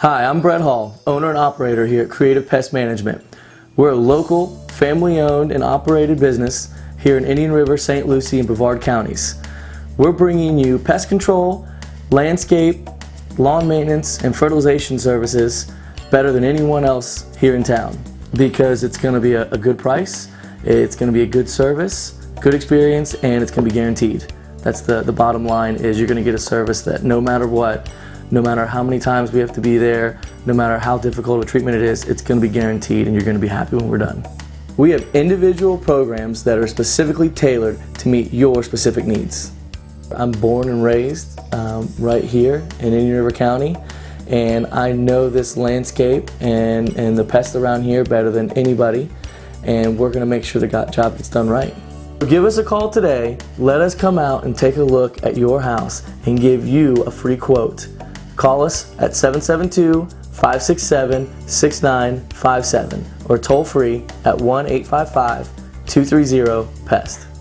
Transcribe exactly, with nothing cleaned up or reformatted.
Hi, I'm Brett Hall, owner and operator here at Creative Pest Management. We're a local, family-owned and operated business here in Indian River, Saint Lucie, and Brevard counties. We're bringing you pest control, landscape, lawn maintenance, and fertilization services better than anyone else here in town, because it's going to be a, a good price, it's going to be a good service, good experience, and it's going to be guaranteed. That's the, the bottom line, is you're going to get a service that no matter what, no matter how many times we have to be there, no matter how difficult a treatment it is, it's going to be guaranteed and you're going to be happy when we're done. We have individual programs that are specifically tailored to meet your specific needs. I'm born and raised um, right here in Indian River County, and I know this landscape and, and the pests around here better than anybody, and we're going to make sure the job gets done right. Give us a call today. Let us come out and take a look at your house and give you a free quote. Call us at seven seven two, five six seven, six nine five seven or toll free at one eight five five, two three zero, PEST.